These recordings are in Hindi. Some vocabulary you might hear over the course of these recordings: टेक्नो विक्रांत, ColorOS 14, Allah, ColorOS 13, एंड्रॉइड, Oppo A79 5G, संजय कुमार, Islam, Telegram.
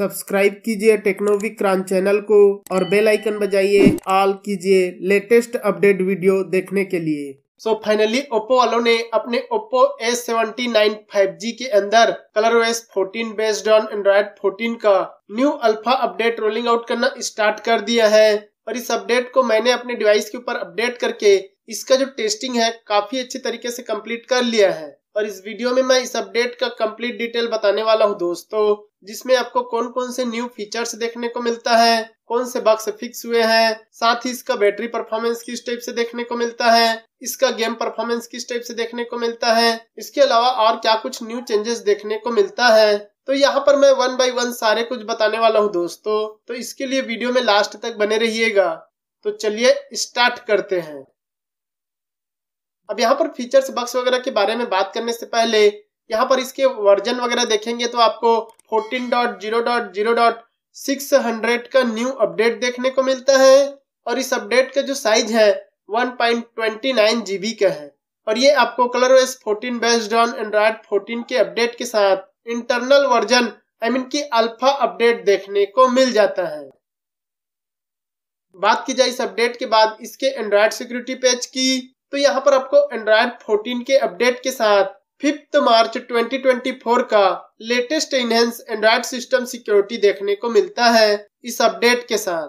सब्सक्राइब कीजिए टेक्नो विक्रांत चैनल को और बेल आइकन बजाइए, ऑल कीजिए लेटेस्ट अपडेट वीडियो देखने के लिए। सो फाइनली ओप्पो वालों ने अपने ओप्पो A79 5G के अंदर ColorOS 14 बेस्ड ऑन एंड्रॉइड 14 का new alpha update rolling out करना स्टार्ट कर दिया है। और इस अपडेट को मैंने अपने डिवाइस के ऊपर अपडेट करके इसका जो टेस्टिंग है काफी अच्छे तरीके से कंप्लीट कर लिया है। और इस वीडियो में मैं इस अपडेट का कंप्लीट डिटेल बताने वाला हूं दोस्तों, जिसमें आपको कौन कौन से न्यू फीचर्स देखने को मिलता है, कौन से बग्स फिक्स हुए हैं, साथ ही इसका बैटरी परफॉर्मेंस किस टाइप से देखने को मिलता है, इसका गेम परफॉर्मेंस किस टाइप से देखने को मिलता है, इसके अलावा और क्या कुछ न्यू चेंजेस देखने को मिलता है। तो यहाँ पर मैं 1 by 1 सारे कुछ बताने वाला हूँ दोस्तों, तो इसके लिए वीडियो में लास्ट तक बने रहिएगा। तो चलिए स्टार्ट करते हैं। अब यहाँ पर फीचर्स बग्स वगैरह के बारे में बात करने से पहले यहाँ पर इसके वर्जन वगैरह देखेंगे तो आपको 14.0.0.600 का न्यू अपडेट देखने को मिलता है। और इस अपडेट का जो साइज है 1.29 GB का है। और ये आपको ColorOS 14 बेस्ड ऑन एंड्रॉइड 14 के अपडेट के साथ इंटरनल वर्जन की अल्फा अपडेट देखने को मिल जाता है। बात की जाए इस अपडेट के बाद इसके एंड्रॉइड सिक्योरिटी पैच की, तो यहाँ पर आपको एंड्रॉइड 14 के अपडेट के साथ 5 मार्च 2024 का latest enhance एंड्रॉइड system security देखने को मिलता है इस अपडेट के साथ।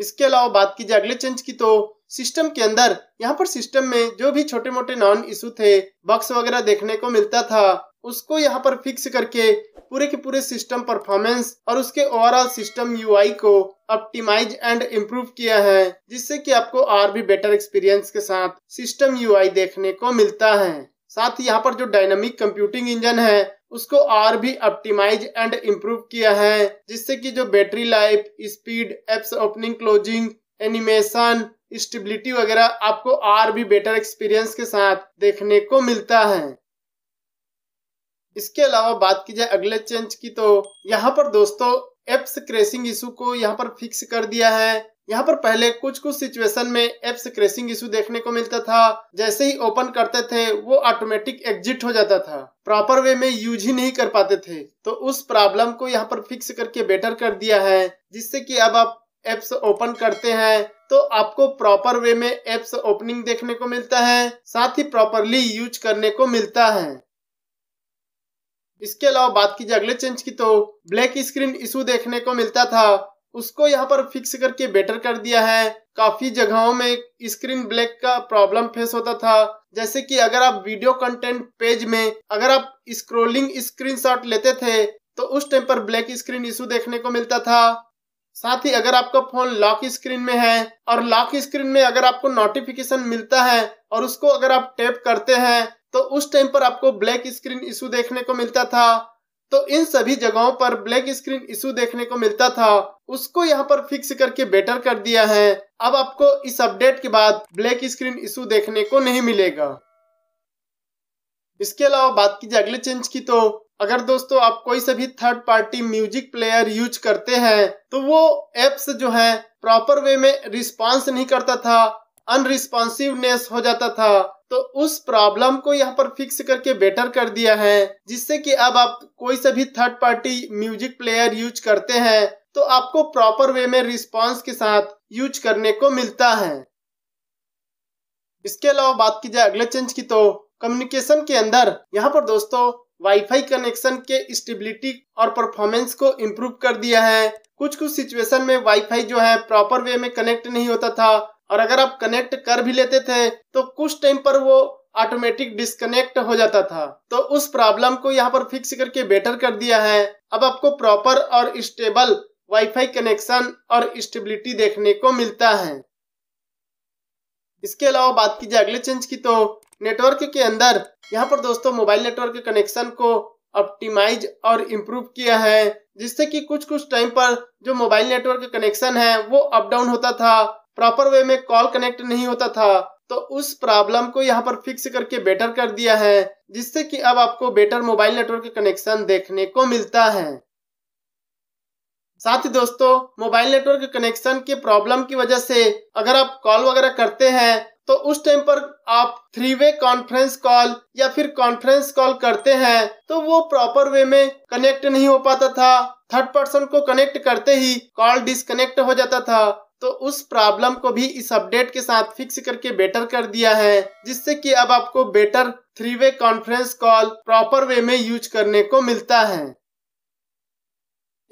इसके अलावा बात की जाए अगले चेंज की, तो सिस्टम के अंदर यहाँ पर सिस्टम में जो भी छोटे मोटे नॉन इशू थे, बग्स वगैरह देखने को मिलता था, उसको यहाँ पर फिक्स करके पूरे के पूरे सिस्टम परफॉर्मेंस और उसके ओवरऑल सिस्टम यूआई को ऑप्टिमाइज एंड इम्प्रूव किया है, जिससे कि आपको और भी बेटर एक्सपीरियंस के साथ सिस्टम यूआई देखने को मिलता है। साथ ही यहाँ पर जो डायनामिक कंप्यूटिंग इंजन है उसको और भी ऑप्टिमाइज एंड इम्प्रूव किया है, जिससे कि जो battery life, speed, apps opening closing, animation, stability वगैरह आपको और भी बेटर एक्सपीरियंस के साथ देखने को मिलता है। इसके अलावा बात की जाए अगले चेंज की, तो यहाँ पर दोस्तों एप्स क्रेशिंग इशू को यहाँ पर फिक्स कर दिया है। यहाँ पर पहले कुछ सिचुएशन में एप्स क्रेशिंग इशू देखने को मिलता था, जैसे ही ओपन करते थे वो ऑटोमेटिक एग्जिट हो जाता था, प्रॉपर वे में यूज ही नहीं कर पाते थे। तो उस प्रॉब्लम को यहाँ पर फिक्स करके बेटर कर दिया है, जिससे कि अब आप एप्स ओपन करते हैं तो आपको प्रॉपर वे में एप्स ओपनिंग देखने को मिलता है, साथ ही प्रॉपरली यूज करने को मिलता है। इसके अलावा बात की जाए अगले चेंज की, तो ब्लैक स्क्रीन इशू देखने को मिलता था, उसको यहाँ पर फिक्स करके बेटर कर दिया है। काफी जगहों में स्क्रीन ब्लैक का प्रॉब्लम फेस होता था, जैसे कि अगर आप वीडियो कंटेंट पेज में अगर आप स्क्रॉलिंग स्क्रीनशॉट लेते थे तो उस टाइम पर ब्लैक स्क्रीन इशू देखने को मिलता था। साथ ही अगर आपका फोन लॉक स्क्रीन में है और लॉक स्क्रीन में अगर आपको नोटिफिकेशन मिलता है और उसको अगर आप टैप करते हैं तो उस टाइम पर आपको ब्लैक स्क्रीन इशू देखने को मिलता था। तो इन सभी जगहों पर ब्लैक स्क्रीन इशू देखने को मिलता था, उसको यहाँ पर फिक्स करके बेटर कर दिया है। अब आपको इस अपडेट के बाद ब्लैक स्क्रीन इशू देखने को नहीं मिलेगा। इसके अलावा बात की जाए अगले चेंज की, तो अगर दोस्तों आप कोई से भी third party music player use करते हैं तो वो एप्स जो है प्रॉपर वे में रिस्पांस नहीं करता था, अनरिस्पॉन्सिवनेस हो जाता था। तो उस प्रॉब्लम को यहाँ पर फिक्स करके बेटर कर दिया है, जिससे कि अब आप कोई से भी third party music player use करते हैं तो आपको प्रॉपर वे में रिस्पॉन्स के साथ यूज करने को मिलता है। इसके अलावा बात की जाए अगले चेंज की, तो कम्युनिकेशन के अंदर यहाँ पर दोस्तों वाईफाई कनेक्शन के स्टेबिलिटी और परफॉर्मेंस को इम्प्रूव कर दिया है। कुछ सिचुएशन में वाईफाई जो है प्रॉपर वे में कनेक्ट नहीं होता था, और अगर आप कनेक्ट कर भी लेते थे तो कुछ टाइम पर वो ऑटोमेटिक डिस्कनेक्ट हो जाता था। तो उस प्रॉब्लम को यहाँ पर फिक्स करके बेटर कर दिया है। अब आपको प्रॉपर और स्टेबल वाईफाई कनेक्शन और स्टेबिलिटी देखने को मिलता है। इसके अलावा बात की जाए अगले चेंज की, तो नेटवर्क के अंदर यहाँ पर दोस्तों मोबाइल नेटवर्क के कनेक्शन को ऑप्टिमाइज और इम्प्रूव किया है, जिससे कि कुछ टाइम पर जो मोबाइल नेटवर्क के कनेक्शन है वो अप डाउन होता था, प्रॉपर वे में कॉल कनेक्ट नहीं होता था। तो उस प्रॉब्लम को यहाँ पर फिक्स करके बेटर कर दिया है, जिससे कि अब आपको बेटर मोबाइल नेटवर्क के कनेक्शन देखने को मिलता है। साथ ही दोस्तों मोबाइल नेटवर्क कनेक्शन के प्रॉब्लम की वजह से अगर आप कॉल वगैरह करते हैं तो उस टाइम पर आप 3-वे कॉन्फ्रेंस कॉल या फिर कॉन्फ्रेंस कॉल करते हैं तो वो प्रॉपर वे में कनेक्ट नहीं हो पाता था। थर्ड पर्सन को कनेक्ट करते ही कॉल डिस्कनेक्ट हो जाता था। तो उस प्रॉब्लम को भी इस अपडेट के साथ फिक्स करके बेटर कर दिया है, जिससे कि अब आपको बेटर 3-वे कॉन्फ्रेंस कॉल प्रॉपर वे में यूज करने को मिलता है।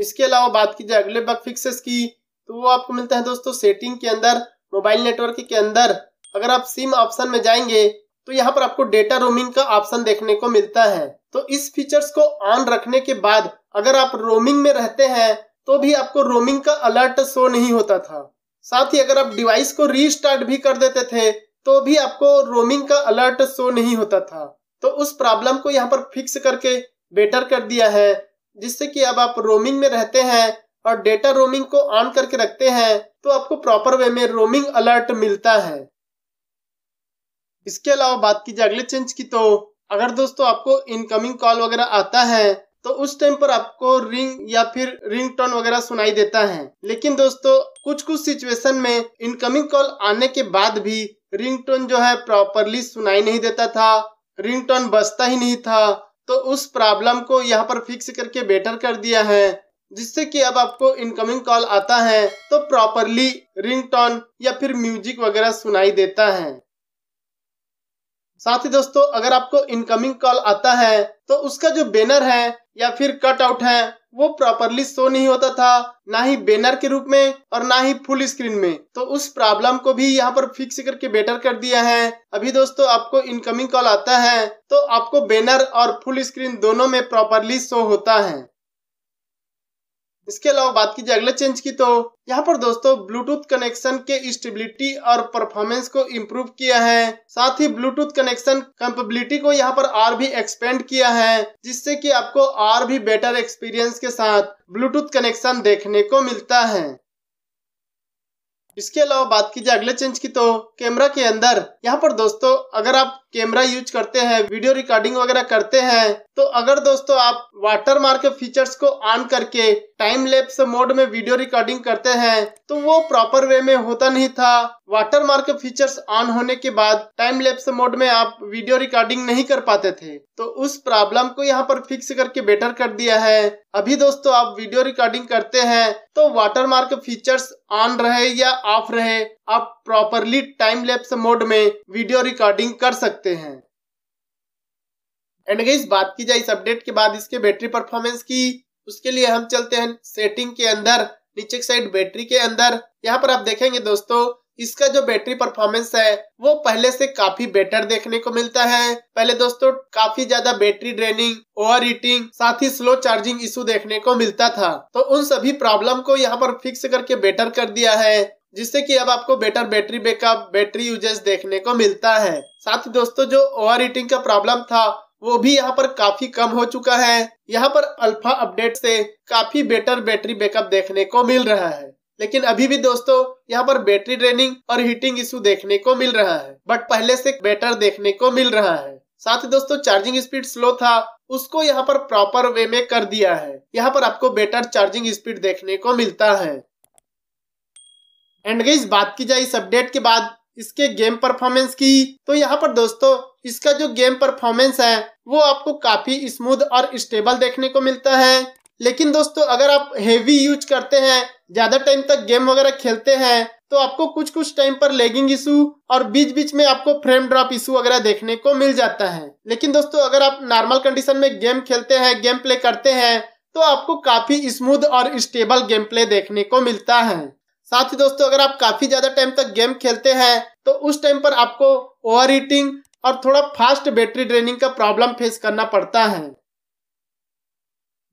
इसके अलावा बात की जाए अगले बग फिक्सेस की, तो वो आपको मिलता है दोस्तों सेटिंग के अंदर, मोबाइल नेटवर्क के अंदर। अगर आप सिम ऑप्शन में जाएंगे तो यहाँ पर आपको डेटा रोमिंग का ऑप्शन देखने को मिलता है। तो इस फीचर्स को ऑन रखने के बाद अगर आप रोमिंग में रहते हैं तो भी आपको रोमिंग का अलर्ट शो नहीं होता था। साथ ही अगर आप डिवाइस को रीस्टार्ट भी कर देते थे तो भी आपको रोमिंग का अलर्ट शो नहीं होता था। तो उस प्रॉब्लम को यहाँ पर फिक्स करके बेटर कर दिया है, जिससे कि अब आप रोमिंग में रहते हैं और डेटा रोमिंग को ऑन करके रखते हैं तो आपको प्रॉपर वे में रोमिंग अलर्ट मिलता है। इसके अलावा बात की जाए अगले चेंज की, तो अगर दोस्तों आपको इनकमिंग कॉल वगैरह आता है तो उस टाइम पर आपको रिंग या फिर रिंगटोन वगैरह सुनाई देता है। लेकिन दोस्तों कुछ सिचुएशन में इनकमिंग कॉल आने के बाद भी रिंगटोन जो है प्रॉपरली सुनाई नहीं देता था, रिंगटोन बजता ही नहीं था। तो उस प्रॉब्लम को यहाँ पर फिक्स करके बेटर कर दिया है, जिससे कि अब आपको इनकमिंग कॉल आता है तो प्रॉपरली रिंगटोन या फिर म्यूजिक वगैरह सुनाई देता है। साथ ही दोस्तों अगर आपको इनकमिंग कॉल आता है तो उसका जो बैनर है या फिर कट आउट है वो प्रॉपरली शो नहीं होता था, ना ही बैनर के रूप में और ना ही फुल स्क्रीन में। तो उस प्रॉब्लम को भी यहाँ पर फिक्स करके बेटर कर दिया है। अभी दोस्तों आपको इनकमिंग कॉल आता है तो आपको बैनर और फुल स्क्रीन दोनों में प्रॉपरली शो होता है। इसके अलावा बात की जाए अगले चेंज की, तो यहाँ पर दोस्तों ब्लूटूथ कनेक्शन के स्टेबिलिटी और परफॉर्मेंस को इम्प्रूव किया है। साथ ही ब्लूटूथ कनेक्शन कंपेबिलिटी को यहाँ पर और भी एक्सपेंड किया है, जिससे कि आपको और भी बेटर एक्सपीरियंस के साथ ब्लूटूथ कनेक्शन देखने को मिलता है। इसके अलावा बात की जाए अगले चेंज की, तो कैमरा के अंदर यहाँ पर दोस्तों अगर आप कैमरा यूज करते हैं, वीडियो रिकॉर्डिंग वगैरह करते हैं, तो अगर दोस्तों आप वाटरमार्क फीचर्स को ऑन करके टाइम लैप्स मोड में वीडियो रिकॉर्डिंग करते हैं तो वो प्रॉपर वे में होता नहीं था। वाटरमार्क फीचर्स ऑन होने के बाद टाइम लैप्स मोड में आप वीडियो रिकॉर्डिंग नहीं कर पाते थे। तो उस प्रॉब्लम को यहाँ पर फिक्स करके बेटर कर दिया है। अभी दोस्तों आप वीडियो रिकॉर्डिंग करते हैं तो वाटरमार्क फीचर्स ऑन रहे या ऑफ रहे, आप प्रॉपरली टाइम लैप्स मोड में वीडियो रिकॉर्डिंग कर सकते हैं। एंड गाइस बात की जाए इस अपडेट के बाद इसके बैटरी परफॉर्मेंस की, उसके लिए हम चलते हैं सेटिंग के अंदर, नीचे की साइड बैटरी के अंदर। यहाँ पर आप देखेंगे दोस्तों इसका जो बैटरी परफॉर्मेंस है वो पहले से काफी बेटर देखने को मिलता है। पहले दोस्तों काफी ज्यादा बैटरी ड्रेनिंग, ओवर हीटिंग, साथ ही स्लो चार्जिंग इशू देखने को मिलता था। तो उन सभी प्रॉब्लम को यहाँ पर फिक्स करके बेटर कर दिया है, जिससे कि अब आपको better battery backup, battery usages देखने को मिलता है। साथ ही दोस्तों जो ओवर हीटिंग का प्रॉब्लम था वो भी यहाँ पर काफी कम हो चुका है। यहाँ पर अल्फा अपडेट से काफी बेटर बैटरी बैकअप देखने को मिल रहा है। लेकिन अभी भी दोस्तों यहाँ पर बैटरी ड्रेनिंग और हीटिंग इशू देखने को मिल रहा है, बट पहले से बेटर देखने को मिल रहा है। साथ ही दोस्तों चार्जिंग स्पीड स्लो था, उसको यहाँ पर प्रॉपर वे में कर दिया है। यहाँ पर आपको बेटर चार्जिंग स्पीड देखने को मिलता है। एंड गाइस बात की जाए इस अपडेट के बाद इसके गेम परफॉर्मेंस की, तो यहाँ पर दोस्तों इसका जो गेम परफॉर्मेंस है वो आपको काफी स्मूथ और स्टेबल देखने को मिलता है। लेकिन दोस्तों अगर आप हेवी यूज करते हैं, ज्यादा टाइम तक गेम वगैरह खेलते हैं, तो आपको कुछ टाइम पर लैगिंग इशू और बीच बीच में आपको फ्रेम ड्रॉप इशू वगैरह देखने को मिल जाता है। लेकिन दोस्तों अगर आप नॉर्मल कंडीशन में गेम खेलते हैं, गेम प्ले करते हैं, तो आपको काफी स्मूथ और स्टेबल गेम प्ले देखने को मिलता है। साथ ही दोस्तों अगर आप काफी ज्यादा टाइम तक गेम खेलते हैं तो उस टाइम पर आपको ओवर हीटिंग और थोड़ा फास्ट बैटरी ड्रेनिंग का प्रॉब्लम फेस करना पड़ता है।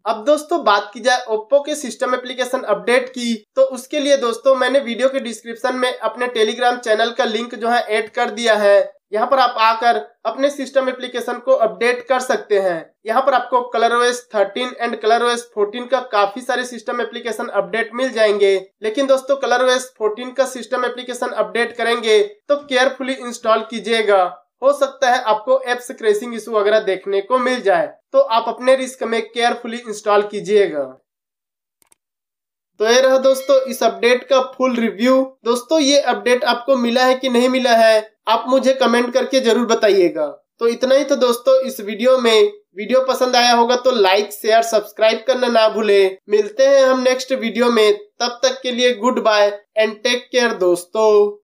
अब दोस्तों बात की जाए ओप्पो के सिस्टम एप्लीकेशन अपडेट की, तो उसके लिए दोस्तों मैंने वीडियो के डिस्क्रिप्शन में अपने टेलीग्राम चैनल का लिंक जो है ऐड कर दिया है। यहाँ पर आप आकर अपने सिस्टम एप्लीकेशन को अपडेट कर सकते हैं। यहाँ पर आपको ColorOS 13 एंड ColorOS 14 का काफी सारे सिस्टम एप्लीकेशन अपडेट मिल जाएंगे। लेकिन दोस्तों ColorOS 14 का सिस्टम एप्लीकेशन अपडेट करेंगे तो केयरफुली इंस्टॉल कीजिएगा, हो सकता है आपको एप्स क्रैशिंग इशू वगैरह देखने को मिल जाए। तो आप अपने रिस्क में केयरफुली इंस्टॉल कीजिएगा। तो ये रहा दोस्तों इस अपडेट का फुल रिव्यू। दोस्तों ये अपडेट आपको मिला है कि नहीं मिला है, आप मुझे कमेंट करके जरूर बताइएगा। तो इतना ही। तो दोस्तों इस वीडियो में, वीडियो पसंद आया होगा तो लाइक शेयर सब्सक्राइब करना ना भूले। मिलते हैं हम नेक्स्ट वीडियो में, तब तक के लिए goodbye and take care दोस्तों।